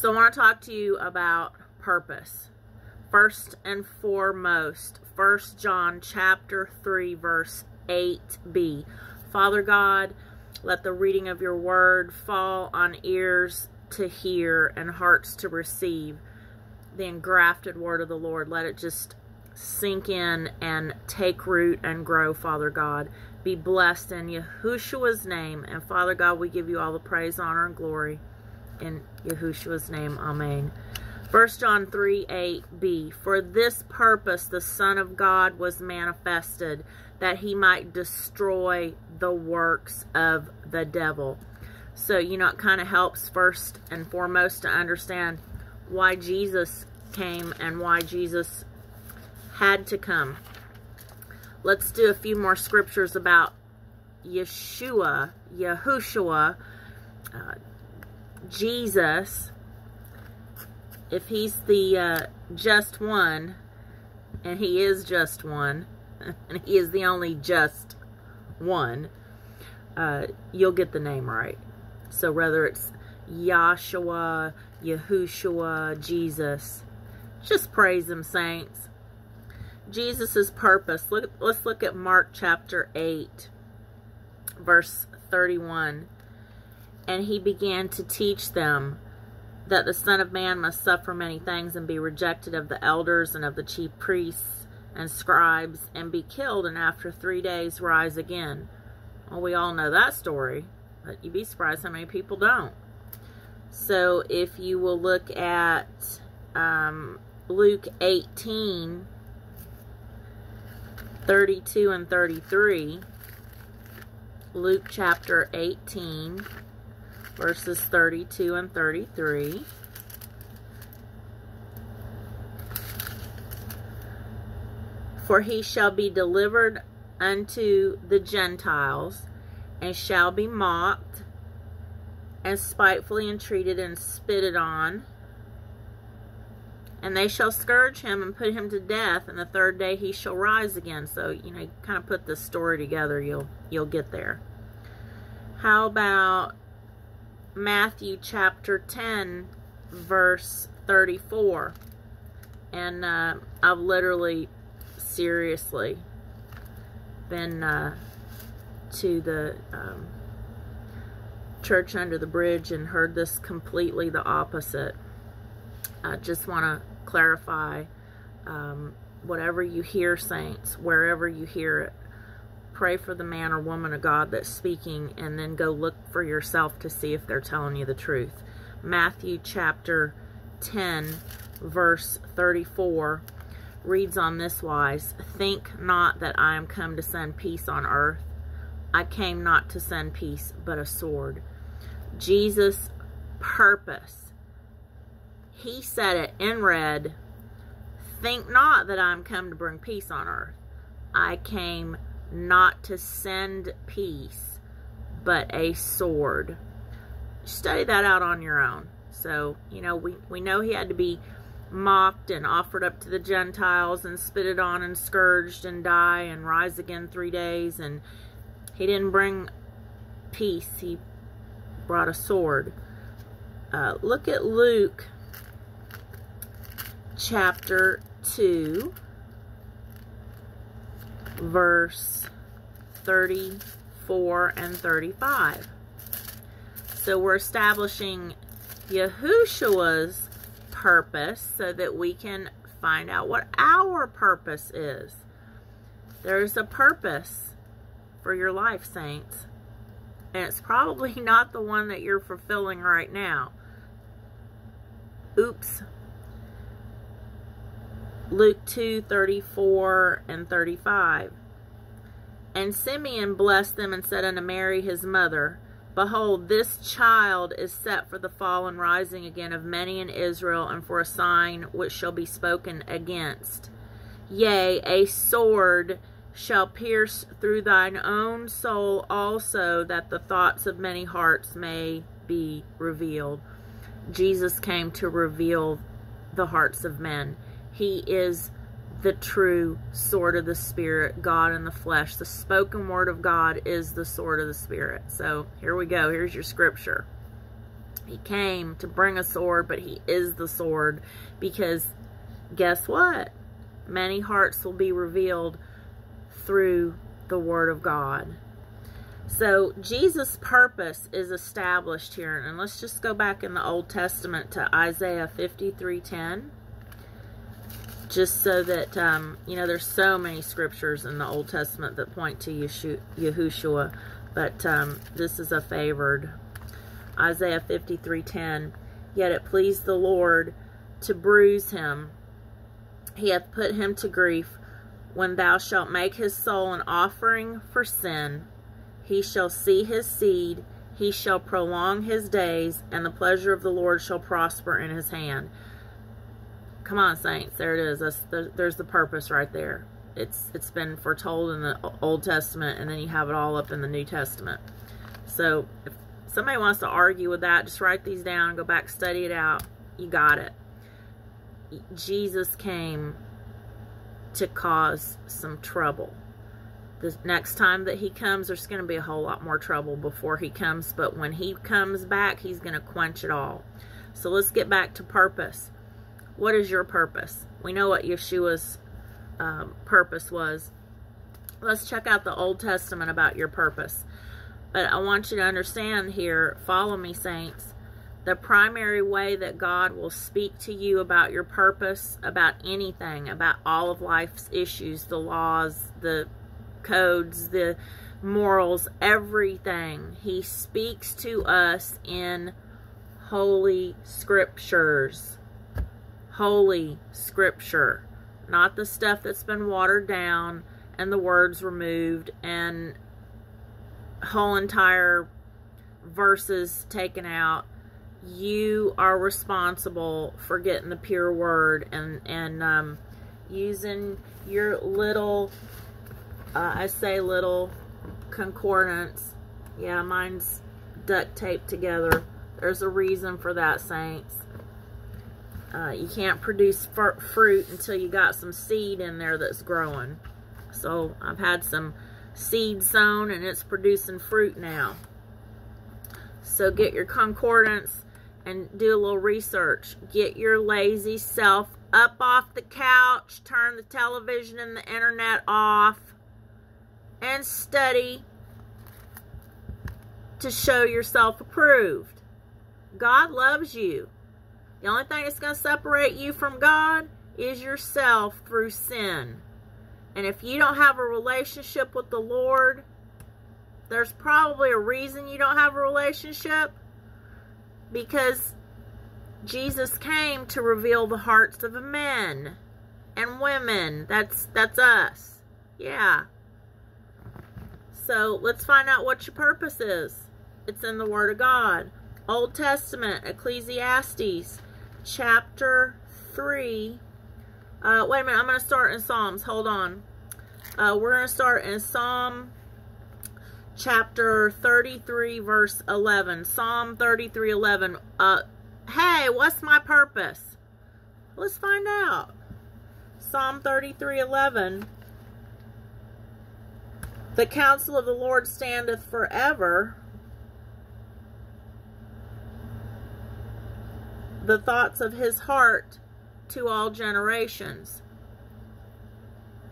So I want to talk to you about purpose. First and foremost, 1 John chapter 3, verse 8b. Father God, let the reading of your word fall on ears to hear and hearts to receive the engrafted word of the Lord. Let it just sink in and take root and grow, Father God. Be blessed in Yahushua's name. And Father God, we give you all the praise, honor, and glory. In Yahushua's name, amen. 1 John 3, 8b, for this purpose the Son of God was manifested, that he might destroy the works of the devil. So, you know, it kind of helps first and foremost to understand why Jesus came and why Jesus had to come. Let's do a few more scriptures about Yahushua, Jesus. If he's the just one, and he is just one, and he is the only just one, you'll get the name right. So whether it's Yahshua, Yahushua, Jesus, just praise him, saints. Jesus' purpose. Let's look at Mark chapter 8, verse 31. And he began to teach them that the Son of Man must suffer many things and be rejected of the elders and of the chief priests and scribes and be killed and after 3 days rise again. Well, we all know that story, but you'd be surprised how many people don't. So if you will look at Luke 18, 32 and 33, Luke chapter 18, verses 32 and 33. For he shall be delivered unto the Gentiles, and shall be mocked, and spitefully entreated, and spitted on. And they shall scourge him, and put him to death, and the third day he shall rise again. So, you know, you kind of put this story together, you'll get there. How about Matthew chapter 10, verse 34, and I've literally, seriously, been to the church under the bridge and heard this completely the opposite. I just want to clarify, whatever you hear, saints, wherever you hear it, pray for the man or woman of God that's speaking, and then go look for yourself to see if they're telling you the truth. Matthew chapter 10, verse 34, reads on this wise, think not that I am come to send peace on earth. I came not to send peace, but a sword. Jesus' purpose. He said it in red, think not that I am come to bring peace on earth. I came not to send peace, but a sword. Study that out on your own. So, you know, we know he had to be mocked and offered up to the Gentiles and spitted on and scourged and die and rise again 3 days. And he didn't bring peace. He brought a sword. Look at Luke chapter 2. Verse 34 and 35. So we're establishing Yahushua's purpose so that we can find out what our purpose is. There's a purpose for your life, saints. And it's probably not the one that you're fulfilling right now. Oops. Luke 2, 34 and 35. And Simeon blessed them and said unto Mary his mother, behold, this child is set for the fall and rising again of many in Israel, and for a sign which shall be spoken against. Yea, a sword shall pierce through thine own soul also, that the thoughts of many hearts may be revealed. Jesus came to reveal the hearts of men. He is the true sword of the Spirit, God in the flesh. The spoken word of God is the sword of the Spirit. So here we go. Here's your scripture. He came to bring a sword, but he is the sword, because guess what? Many hearts will be revealed through the word of God. So Jesus' purpose is established here. And let's just go back in the Old Testament to Isaiah 53:10. Just so that, you know, there's so many scriptures in the Old Testament that point to Yahushua. But this is a favored. Isaiah 53:10. Yet it pleased the Lord to bruise him. He hath put him to grief. When thou shalt make his soul an offering for sin, he shall see his seed, he shall prolong his days, and the pleasure of the Lord shall prosper in his hand. Come on, saints. There it is. That's the, there's the purpose right there. It's been foretold in the Old Testament, and then you have it all up in the New Testament. So if somebody wants to argue with that, just write these down, go back, study it out. You got it. Jesus came to cause some trouble. The next time that he comes, there's going to be a whole lot more trouble before he comes. But when he comes back, he's going to quench it all. So let's get back to purpose. What is your purpose? We know what Yeshua's purpose was. Let's check out the Old Testament about your purpose. But I want you to understand here, follow me, saints. The primary way that God will speak to you about your purpose, about anything, about all of life's issues, the laws, the codes, the morals, everything. He speaks to us in holy scriptures. Holy scripture. Not the stuff that's been watered down and the words removed and whole entire verses taken out. You are responsible for getting the pure word and using your little... I say little concordance. Yeah, mine's duct taped together. There's a reason for that, saints. You can't produce fruit until you got some seed in there that's growing. So I've had some seed sown and it's producing fruit now. So get your concordance and do a little research. Get your lazy self up off the couch. Turn the television and the internet off. And study to show yourself approved. God loves you. The only thing that's going to separate you from God is yourself through sin. And if you don't have a relationship with the Lord, there's probably a reason you don't have a relationship. Because Jesus came to reveal the hearts of men and women. That's us. Yeah. So let's find out what your purpose is. It's in the Word of God. Old Testament, Ecclesiastes, chapter 3. Wait a minute, I'm going to start in Psalms. Hold on. We're going to start in Psalm chapter 33, verse 11. Psalm 33, 11. Hey, what's my purpose? Let's find out. Psalm 33, 11. The counsel of the Lord standeth forever. The thoughts of his heart to all generations.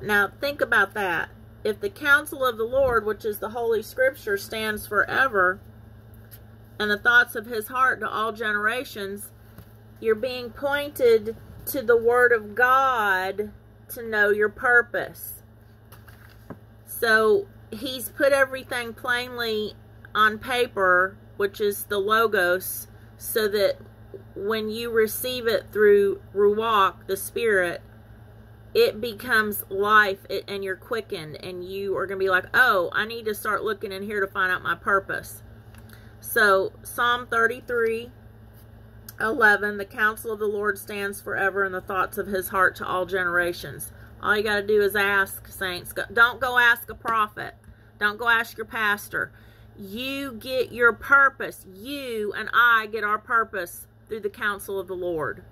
Now think about that. If the counsel of the Lord, which is the Holy Scripture, stands forever, and the thoughts of his heart to all generations, you're being pointed to the Word of God to know your purpose. So he's put everything plainly on paper, which is the Logos, so that when you receive it through Ruach, the Spirit, it becomes life and you're quickened. And you are going to be like, oh, I need to start looking in here to find out my purpose. So Psalm 33, 11, the counsel of the Lord stands forever, and the thoughts of his heart to all generations. All you got to do is ask, saints. Don't go ask a prophet. Don't go ask your pastor. You get your purpose. You and I get our purpose through the counsel of the Lord.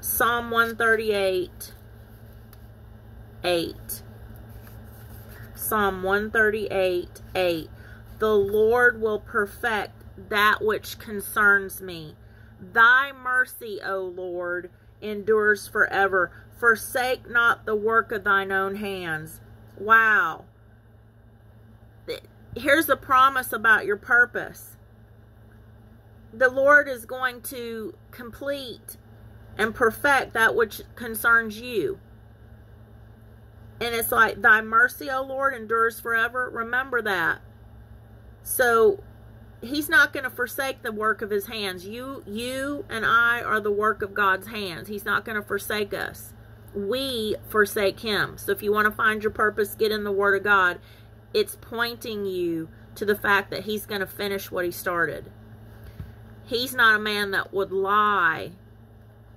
Psalm 138, 8. Psalm 138, 8. The Lord will perfect that which concerns me. Thy mercy, O Lord, endures forever. Forsake not the work of thine own hands. Wow. Here's a promise about your purpose. The Lord is going to complete and perfect that which concerns you. And it's like, thy mercy, O Lord, endures forever. Remember that. So, he's not going to forsake the work of his hands. You and I are the work of God's hands. He's not going to forsake us. We forsake him. So if you want to find your purpose, get in the Word of God. It's pointing you to the fact that he's going to finish what he started. He's not a man that would lie.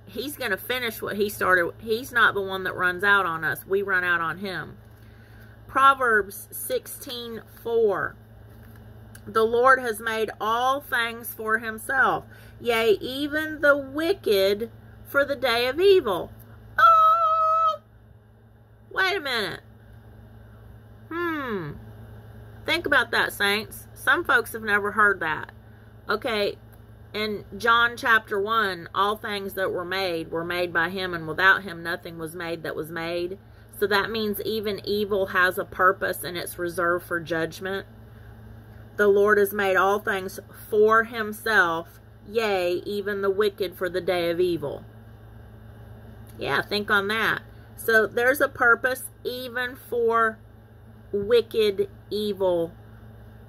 He's going to finish what he started. He's not the one that runs out on us. We run out on him. Proverbs 16:4. The Lord has made all things for himself, yea, even the wicked for the day of evil. Oh! Wait a minute. Think about that, saints. Some folks have never heard that. Okay, in John chapter 1, all things that were made by him, and without him nothing was made that was made. So that means even evil has a purpose, and it's reserved for judgment. The Lord has made all things for himself, yea, even the wicked for the day of evil. Yeah, think on that. So there's a purpose even for wicked, evil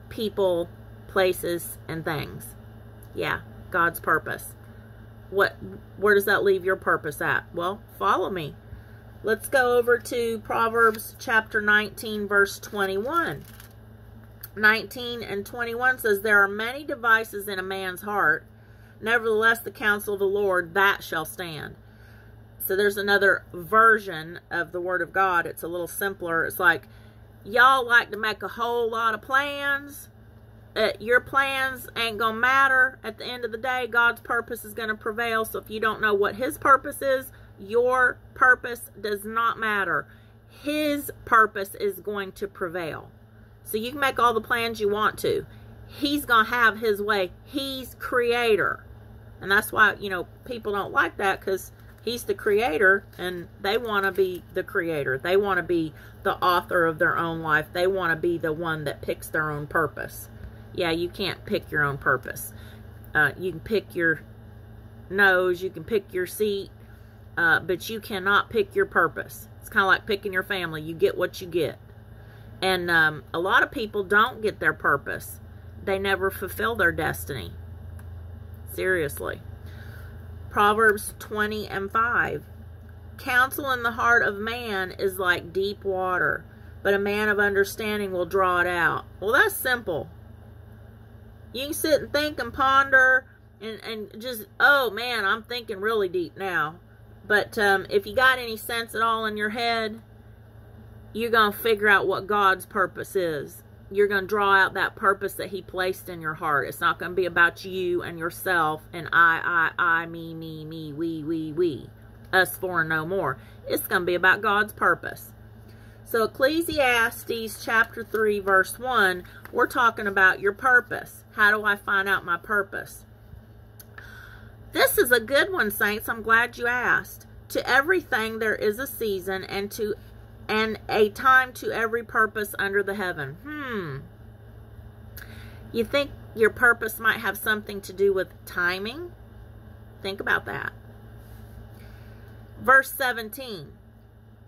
people, places, and things. Yeah, God's purpose. Where does that leave your purpose at? Well, follow me. Let's go over to Proverbs chapter 19, verse 21. 19 and 21 says, there are many devices in a man's heart. Nevertheless, the counsel of the Lord, that shall stand. So there's another version of the Word of God. It's a little simpler. It's like, y'all like to make a whole lot of plans. Your plans ain't going to matter. At the end of the day, God's purpose is going to prevail. So if you don't know what his purpose is, your purpose does not matter. His purpose is going to prevail. So you can make all the plans you want to. He's going to have his way. He's creator. And that's why, you know, people don't like that, because he's the creator and they want to be the creator. They want to be the author of their own life. They want to be the one that picks their own purpose. Yeah, you can't pick your own purpose. You can pick your nose. You can pick your seat. But you cannot pick your purpose. It's kind of like picking your family. You get what you get. And a lot of people don't get their purpose. They never fulfill their destiny. Seriously. Proverbs 20 and 5. Counsel in the heart of man is like deep water, but a man of understanding will draw it out. Well, that's simple. You can sit and think and ponder and just, oh man, I'm thinking really deep now. But if you got any sense at all in your head, you're going to figure out what God's purpose is. You're going to draw out that purpose that he placed in your heart. It's not going to be about you and yourself and I, me, we, us for and no more. It's going to be about God's purpose. So Ecclesiastes chapter 3 verse 1, we're talking about your purpose. How do I find out my purpose? This is a good one, saints. I'm glad you asked. To everything there is a season, and a time to every purpose under the heaven. You think your purpose might have something to do with timing? Think about that. Verse 17.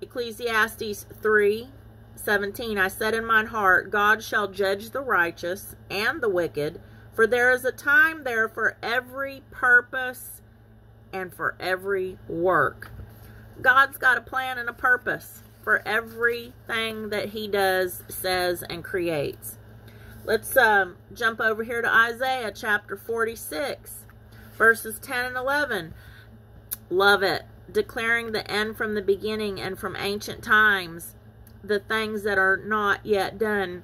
Ecclesiastes 3:17. I said in mine heart, God shall judge the righteous and the wicked, for there is a time there for every purpose and for every work. God's got a plan and a purpose for everything that he does, says, and creates. Let's jump over here to Isaiah chapter 46, verses 10 and 11. Love it. Declaring the end from the beginning and from ancient times, the things that are not yet done,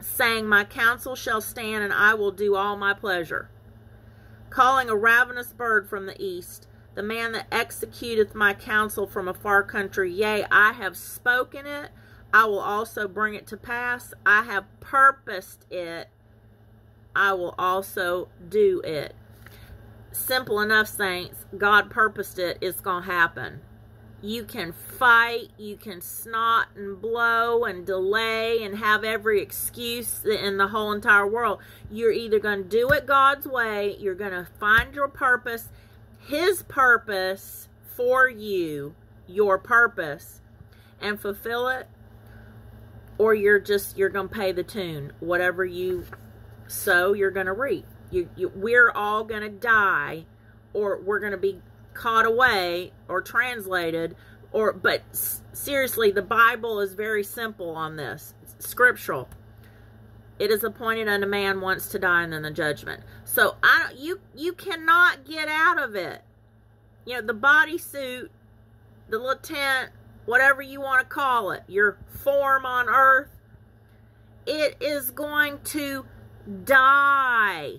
saying, my counsel shall stand, and I will do all my pleasure. Calling a ravenous bird from the east, the man that executeth my counsel from a far country, yea, I have spoken it, I will also bring it to pass, I have purposed it, I will also do it. Simple enough, saints. God purposed it. It's going to happen. You can fight, you can snot and blow and delay and have every excuse in the whole entire world. You're either going to do it God's way, you're going to find your purpose, His purpose for you, your purpose, and fulfill it, or you're going to pay the tune. Whatever you sow, you're going to reap. We're all going to die, or we're going to be caught away or translated, or but seriously, the Bible is very simple on this. It's scriptural. It is appointed unto man once to die, and then the judgment. So you cannot get out of it. You know, the bodysuit, the little tent, whatever you want to call it, your form on earth, it is going to die.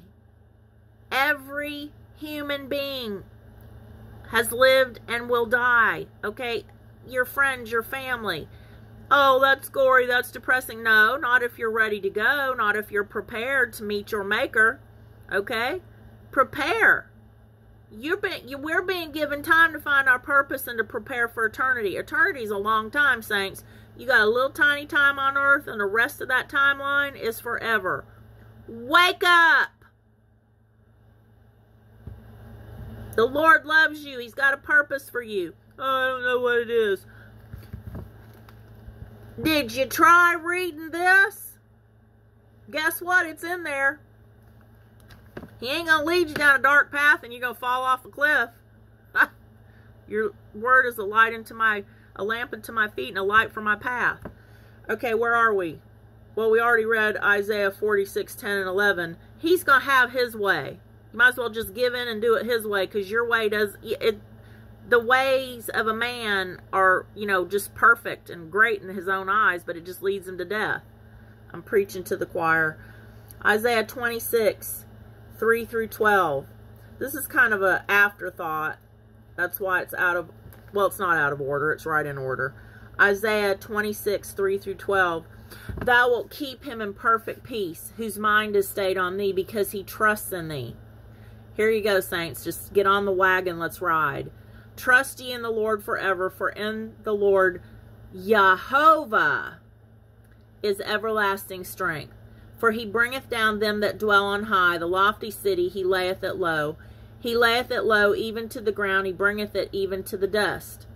Every human being has lived and will die, okay? Your friends, your family. Oh, that's gory, that's depressing. No, not if you're ready to go, not if you're prepared to meet your maker, okay? Prepare. We're being given time to find our purpose and to prepare for eternity. Eternity's a long time, saints. You got a little tiny time on earth, and the rest of that timeline is forever. Wake up! The Lord loves you. He's got a purpose for you. Oh, I don't know what it is. Did you try reading this? Guess what? It's in there. He ain't going to lead you down a dark path and you're going to fall off a cliff. Your word is a lamp unto my feet and a light for my path. Okay, where are we? Well, we already read Isaiah 46:10 and 11. He's going to have his way. You might as well just give in and do it his way, because your way does it. The ways of a man are, you know, just perfect and great in his own eyes, but it just leads him to death. I'm preaching to the choir. Isaiah 26:3 through 12. This is kind of an afterthought. That's why it's out of, well, it's not out of order. It's right in order. Isaiah 26:3 through 12. Thou wilt keep him in perfect peace, whose mind is stayed on thee, because he trusts in thee. Here you go, saints. Just get on the wagon. Let's ride. Trust ye in the Lord forever, for in the Lord Yahuwah is everlasting strength. For he bringeth down them that dwell on high. The lofty city he layeth it low. He layeth it low even to the ground. He bringeth it even to the dust.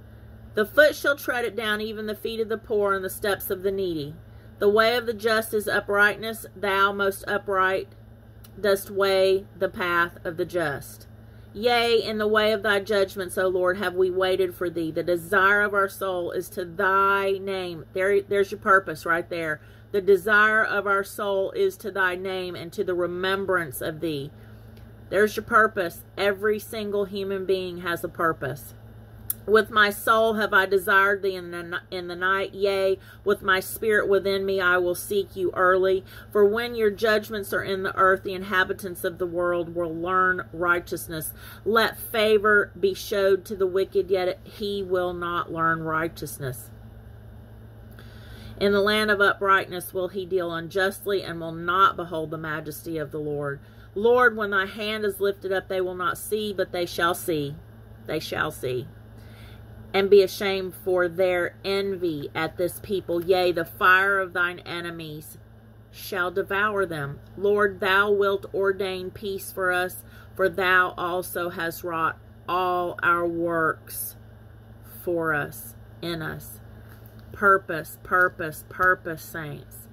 The foot shall tread it down, even the feet of the poor and the steps of the needy. The way of the just is uprightness. Thou, most upright, dost weigh the path of the just. Yea, in the way of thy judgments, O Lord, have we waited for thee. The desire of our soul is to thy name. There's your purpose right there. The desire of our soul is to thy name and to the remembrance of thee. There's your purpose. Every single human being has a purpose. With my soul have I desired thee in the night. Yea, with my spirit within me I will seek you early. For when your judgments are in the earth, the inhabitants of the world will learn righteousness. Let favor be showed to the wicked, yet he will not learn righteousness. In the land of uprightness will he deal unjustly, and will not behold the majesty of the Lord. Lord, when thy hand is lifted up, they will not see, but they shall see. They shall see. And be ashamed for their envy at this people. Yea, the fire of thine enemies shall devour them. Lord, thou wilt ordain peace for us, for thou also hast wrought all our works for us, in us. Purpose, purpose, purpose, saints.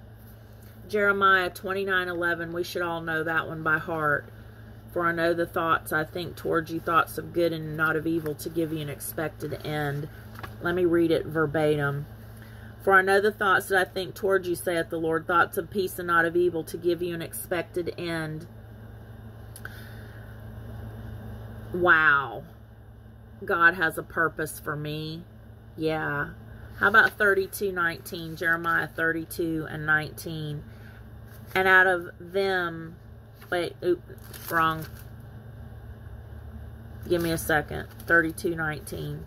Jeremiah 29:11, we should all know that one by heart. For I know the thoughts I think towards you, thoughts of good and not of evil, to give you an expected end. Let me read it verbatim. For I know the thoughts that I think towards you, saith the Lord, thoughts of peace and not of evil, to give you an expected end. Wow. God has a purpose for me. Yeah. How about 32:19? Jeremiah 32:19. And out of them... Wait, oops, wrong. Give me a second. 32:19.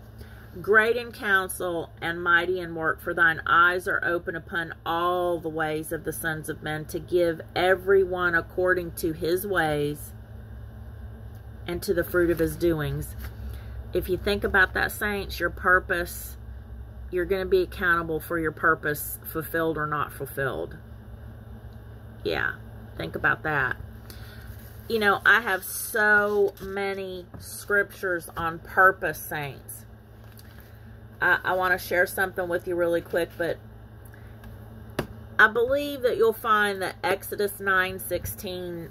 great in counsel and mighty in work, for thine eyes are open upon all the ways of the sons of men, to give everyone according to his ways and to the fruit of his doings. If you think about that, saints, your purpose, you're going to be accountable for your purpose, fulfilled or not fulfilled. Yeah, think about that. You know, I have so many scriptures on purpose, saints. I want to share something with you really quick, but I believe that you'll find that Exodus 9:16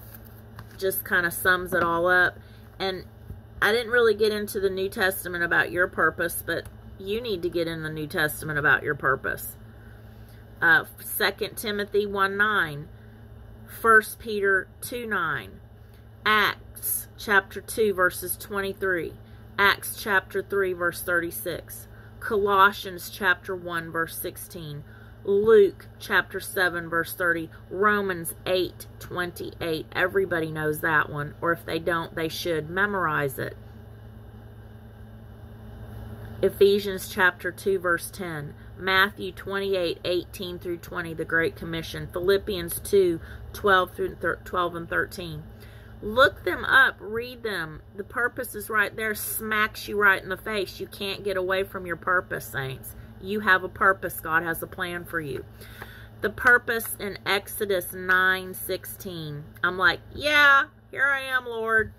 just kind of sums it all up. And I didn't really get into the New Testament about your purpose, but you need to get in the New Testament about your purpose. 2 Timothy 1:9, 1 Peter 2:9, Acts chapter 2 verses 23, Acts chapter 3 verse 36. Colossians chapter 1 verse 16, Luke chapter 7 verse 30, Romans 8:28. Everybody knows that one, or if they don't, they should memorize it. Ephesians chapter 2 verse 10, Matthew 28:18 through 20, the Great Commission, Philippians 2:12 through 12 and 13. Look them up, read them. The purpose is right there, smacks you right in the face. You can't get away from your purpose, saints. You have a purpose. God has a plan for you. The purpose in Exodus 9:16. I'm like, yeah, here I am, Lord.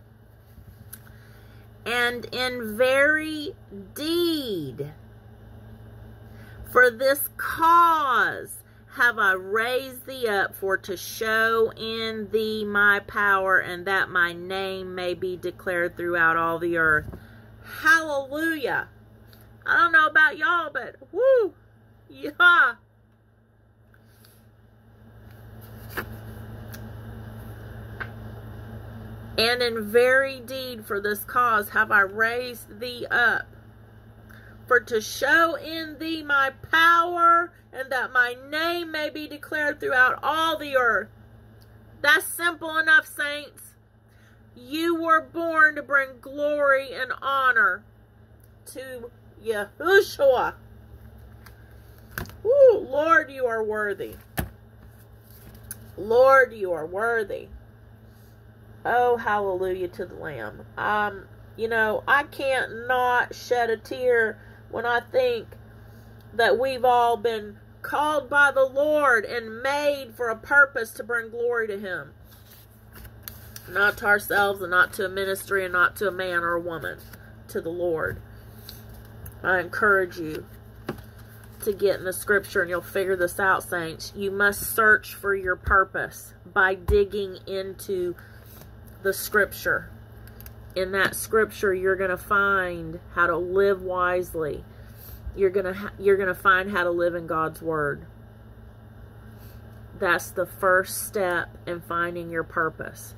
And in very deed, for this cause have I raised thee up, for to show in thee my power, and that my name may be declared throughout all the earth. Hallelujah. I don't know about y'all, but whoo, yeah. And in very deed for this cause have I raised thee up, for to show in thee my power, and that my name may be declared throughout all the earth. That's simple enough, saints. You were born to bring glory and honor to Yahushua. Woo, Lord, you are worthy. Lord, you are worthy. Oh, hallelujah to the Lamb. You know, I can't not shed a tear when I think that we've all been called by the Lord and made for a purpose to bring glory to Him. Not to ourselves and not to a ministry and not to a man or a woman, to the Lord. I encourage you to get in the scripture and you'll figure this out, saints. You must search for your purpose by digging into the scripture. In that scripture, you're going to find how to live wisely. You're going to find how to live in God's word. That's the first step in finding your purpose.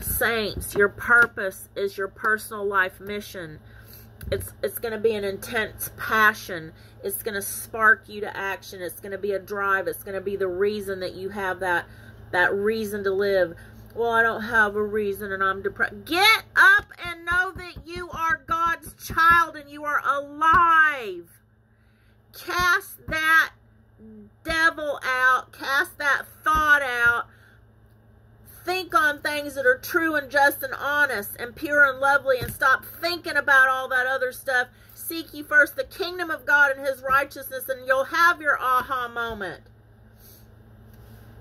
Saints, your purpose is your personal life mission. It's going to be an intense passion. It's going to spark you to action. It's going to be a drive. It's going to be the reason that you have that reason to live. Well, I don't have a reason and I'm depressed. Get up and know that you are God's child and you are alive. Cast that devil out. Cast that thought out. Think on things that are true and just and honest and pure and lovely, and stop thinking about all that other stuff. Seek ye first the kingdom of God and his righteousness, and you'll have your aha moment.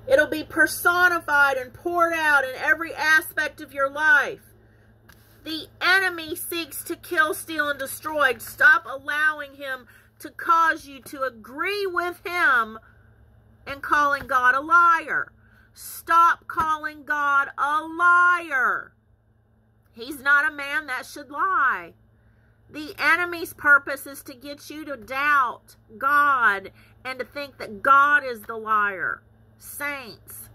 It'll be personified and poured out in every aspect of your life. The enemy seeks to kill, steal, and destroy. Stop allowing him to cause you to agree with him and calling God a liar. Stop calling God a liar. He's not a man that should lie. The enemy's purpose is to get you to doubt God and to think that God is the liar. Saints,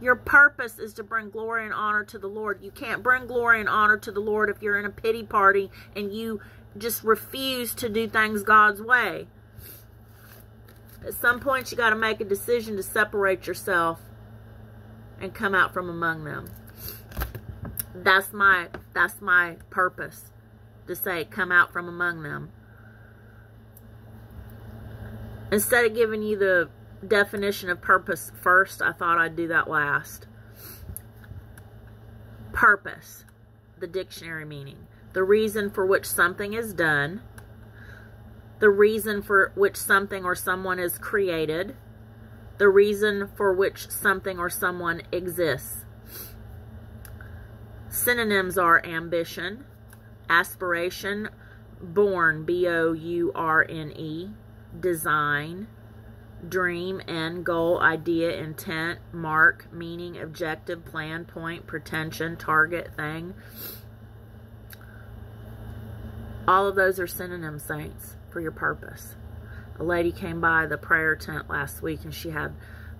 your purpose is to bring glory and honor to the Lord. You can't bring glory and honor to the Lord if you're in a pity party and you just refuse to do things God's way. At some point, you got to make a decision to separate yourself and come out from among them. That's my purpose. to say, come out from among them. Instead of giving you the definition of purpose first, I thought I'd do that last. Purpose, the dictionary meaning, the reason for which something is done, the reason for which something or someone is created, the reason for which something or someone exists. Synonyms are ambition, aspiration, born, B-O-U-R-N-E, design, dream, end, goal, idea, intent, mark, meaning, objective, plan, point, pretension, target, thing. All of those are synonym saints for your purpose. A lady came by the prayer tent last week and she had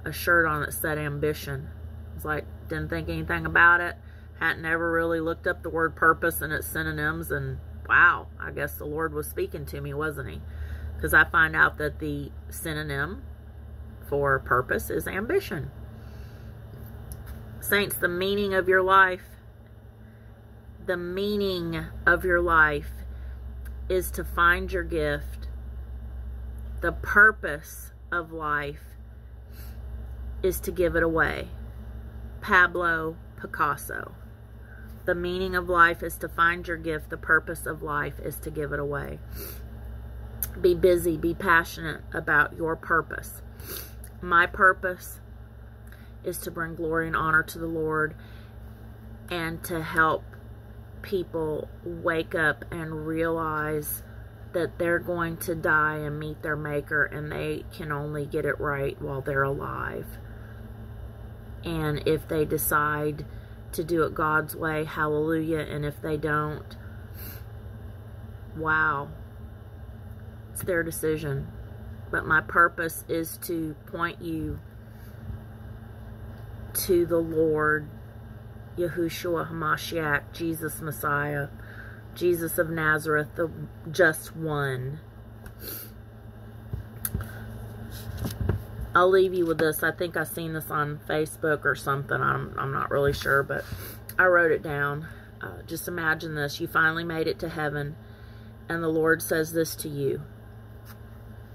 a shirt on that said ambition. I was like, didn't think anything about it. Hadn't ever really looked up the word purpose and its synonyms, and wow, I guess the Lord was speaking to me, wasn't he? Because I find out that the synonym for purpose is ambition. Saints, the meaning of your life, the meaning of your life is to find your gift. The purpose of life is to give it away. Pablo Picasso. The meaning of life is to find your gift. The purpose of life is to give it away. Be busy, be passionate about your purpose. My purpose is to bring glory and honor to the Lord and to help people wake up and realize that they're going to die and meet their maker, and they can only get it right while they're alive. And if they decide to do it God's way, hallelujah, and if they don't, wow. It's their decision. But my purpose is to point you to the Lord, Yahushua, Hamashiach, Jesus Messiah, Jesus of Nazareth, the just one. I'll leave you with this. I think I seen this on Facebook or something. I'm not really sure, but I wrote it down. Just imagine this. You finally made it to heaven, and the Lord says this to you.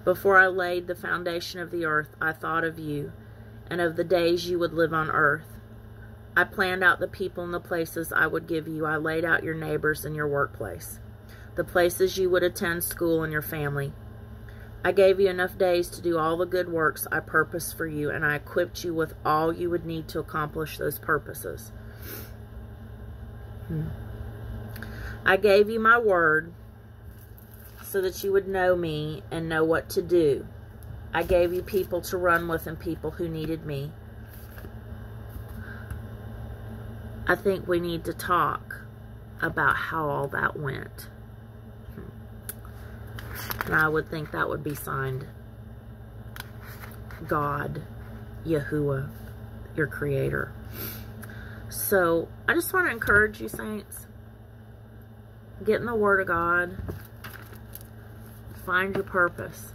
Before I laid the foundation of the earth, I thought of you and of the days you would live on earth. I planned out the people and the places I would give you. I laid out your neighbors and your workplace, the places you would attend school and your family. I gave you enough days to do all the good works I purposed for you, and I equipped you with all you would need to accomplish those purposes. I gave you my word, so that you would know me and know what to do. I gave you people to run with and people who needed me. I think we need to talk about how all that went. And I would think that would be signed God, Yahuwah, your creator. So I just want to encourage you, saints, get in the Word of God. Find your purpose.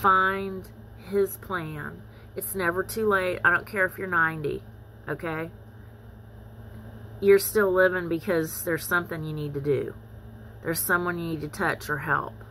Find his plan. It's never too late. I don't care if you're 90, okay? You're still living because there's something you need to do. There's someone you need to touch or help.